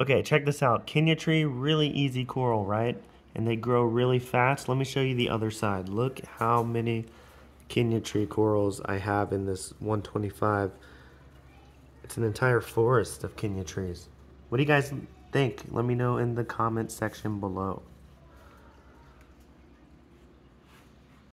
Okay, check this out. Kenya tree, really easy coral, right? And they grow really fast. Let me show you the other side. Look how many Kenya tree corals I have in this 125. It's an entire forest of Kenya trees. What do you guys think? Let me know in the comment section below.